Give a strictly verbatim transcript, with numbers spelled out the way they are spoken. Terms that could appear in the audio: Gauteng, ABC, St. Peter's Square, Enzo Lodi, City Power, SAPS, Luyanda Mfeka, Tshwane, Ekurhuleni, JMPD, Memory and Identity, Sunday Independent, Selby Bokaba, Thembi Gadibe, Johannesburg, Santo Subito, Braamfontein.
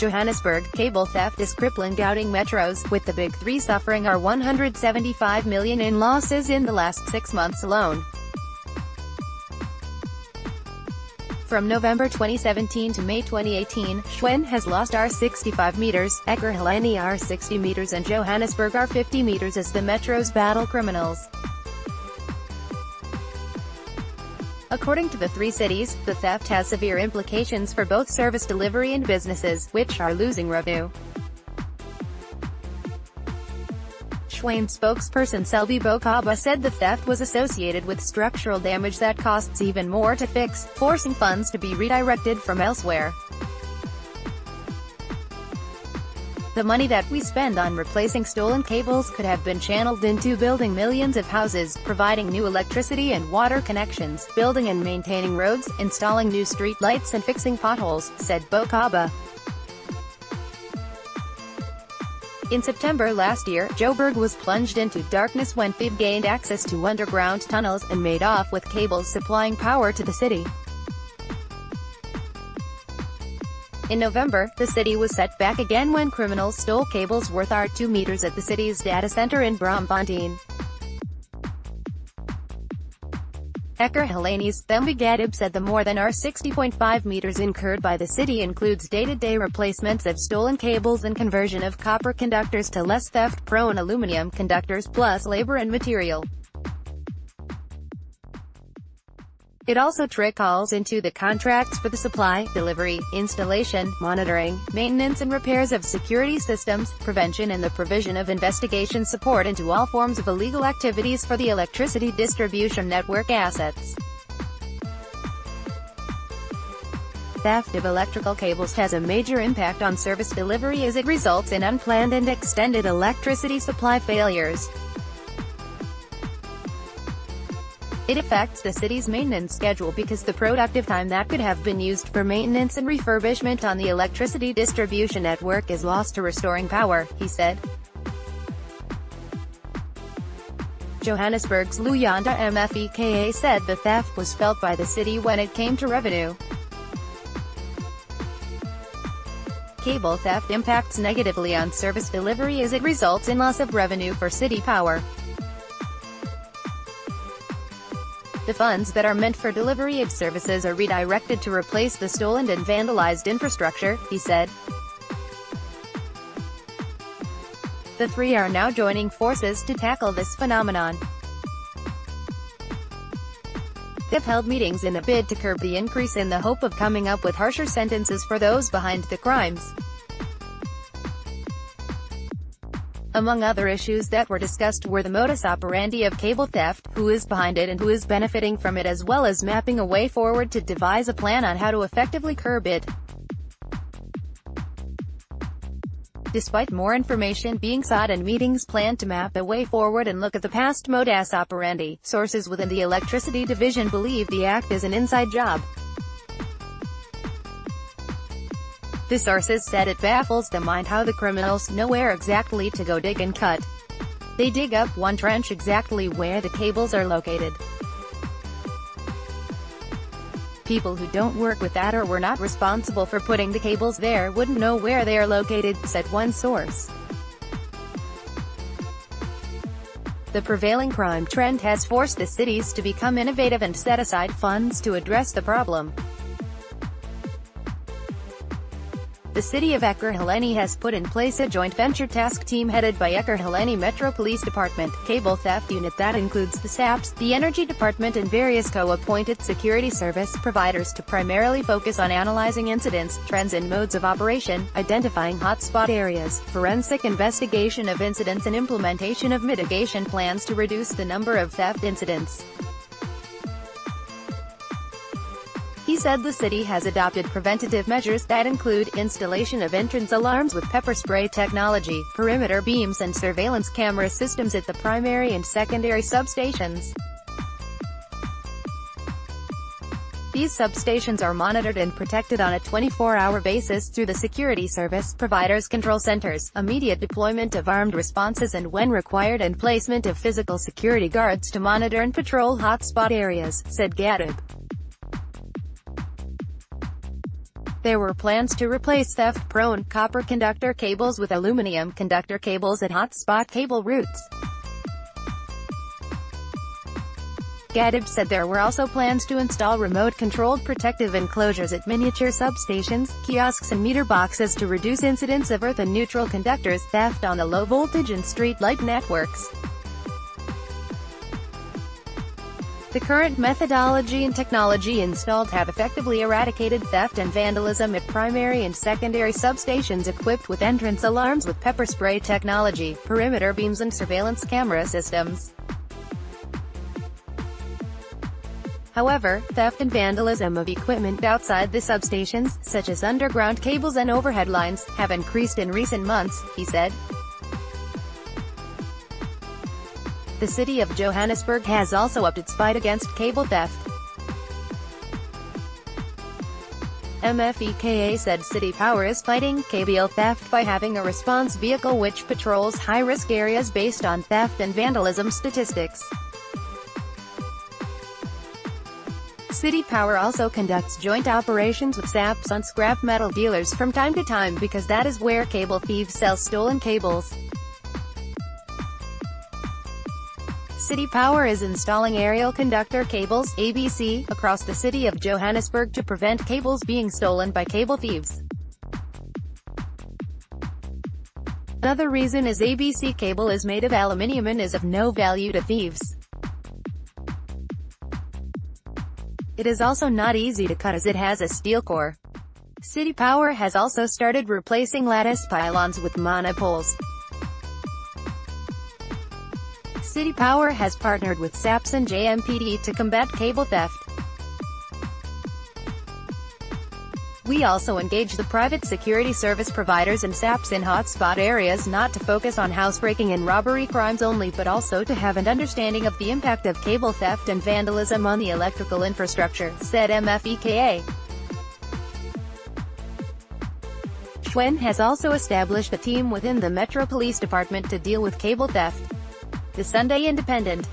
Johannesburg, cable theft is crippling Gauteng metros, with the big three suffering R one hundred seventy-five million in losses in the last six months alone. From November twenty seventeen to May twenty eighteen, Tshwane has lost R sixty-five meters, Ekurhuleni R sixty meters and Johannesburg R fifty meters as the metros battle criminals. According to the three cities, the theft has severe implications for both service delivery and businesses, which are losing revenue. Tshwane spokesperson Selby Bokaba said the theft was associated with structural damage that costs even more to fix, forcing funds to be redirected from elsewhere. The money that we spend on replacing stolen cables could have been channeled into building millions of houses, providing new electricity and water connections, building and maintaining roads, installing new street lights and fixing potholes, said Bokaba. In September last year, Joburg was plunged into darkness when thieves gained access to underground tunnels and made off with cables supplying power to the city. In November, the city was set back again when criminals stole cables worth R two meters at the city's data center in Braamfontein. Ekurhuleni's Thembi Gadibe said the more than R sixty point five meters incurred by the city includes day-to-day replacements of stolen cables and conversion of copper conductors to less theft-prone aluminum conductors plus labor and material. It also trickles into the contracts for the supply, delivery, installation, monitoring, maintenance and repairs of security systems, prevention and the provision of investigation support into all forms of illegal activities for the electricity distribution network assets. Theft of electrical cables has a major impact on service delivery as it results in unplanned and extended electricity supply failures. It affects the city's maintenance schedule because the productive time that could have been used for maintenance and refurbishment on the electricity distribution network is lost to restoring power, he said. Johannesburg's Luyanda Mfeka said the theft was felt by the city when it came to revenue. Cable theft impacts negatively on service delivery as it results in loss of revenue for City Power. The funds that are meant for delivery of services are redirected to replace the stolen and vandalized infrastructure, he said. The three are now joining forces to tackle this phenomenon. They've held meetings in a bid to curb the increase in the hope of coming up with harsher sentences for those behind the crimes. Among other issues that were discussed were the modus operandi of cable theft, who is behind it and who is benefiting from it, as well as mapping a way forward to devise a plan on how to effectively curb it. Despite more information being sought and meetings planned to map a way forward and look at the past modus operandi, sources within the electricity division believe the act is an inside job. The sources said it baffles the mind how the criminals know where exactly to go dig and cut. They dig up one trench exactly where the cables are located. People who don't work with that or were not responsible for putting the cables there wouldn't know where they are located, said one source. The prevailing crime trend has forced the cities to become innovative and set aside funds to address the problem. The city of Ekurhuleni has put in place a joint venture task team headed by Ekurhuleni Metro Police Department, Cable Theft Unit that includes the SAPS, the Energy Department and various co-appointed security service providers to primarily focus on analyzing incidents, trends and modes of operation, identifying hotspot areas, forensic investigation of incidents and implementation of mitigation plans to reduce the number of theft incidents. He said the city has adopted preventative measures that include installation of entrance alarms with pepper spray technology, perimeter beams and surveillance camera systems at the primary and secondary substations. These substations are monitored and protected on a twenty-four hour basis through the security service providers' control centers, immediate deployment of armed responses and when required and placement of physical security guards to monitor and patrol hotspot areas, said Gadibe. There were plans to replace theft-prone copper conductor cables with aluminum conductor cables at hotspot cable routes. Gadibe said there were also plans to install remote-controlled protective enclosures at miniature substations, kiosks and meter boxes to reduce incidents of earth and neutral conductors, theft on the low-voltage and street light networks. The current methodology and technology installed have effectively eradicated theft and vandalism at primary and secondary substations equipped with entrance alarms with pepper spray technology, perimeter beams and surveillance camera systems. However, theft and vandalism of equipment outside the substations, such as underground cables and overhead lines, have increased in recent months, he said. The city of Johannesburg has also upped its fight against cable theft. M F E K A said City Power is fighting cable theft by having a response vehicle which patrols high-risk areas based on theft and vandalism statistics. City Power also conducts joint operations with SAPS on scrap metal dealers from time to time because that is where cable thieves sell stolen cables. City Power is installing aerial conductor cables (A B C) across the city of Johannesburg to prevent cables being stolen by cable thieves. Another reason is A B C cable is made of aluminium and is of no value to thieves. It is also not easy to cut as it has a steel core. City Power has also started replacing lattice pylons with monopoles. City Power has partnered with SAPS and J M P D to combat cable theft. We also engage the private security service providers and SAPS in hotspot areas not to focus on housebreaking and robbery crimes only but also to have an understanding of the impact of cable theft and vandalism on the electrical infrastructure, said M F E K A. Tshwane has also established a team within the Metro Police Department to deal with cable theft. The Sunday Independent.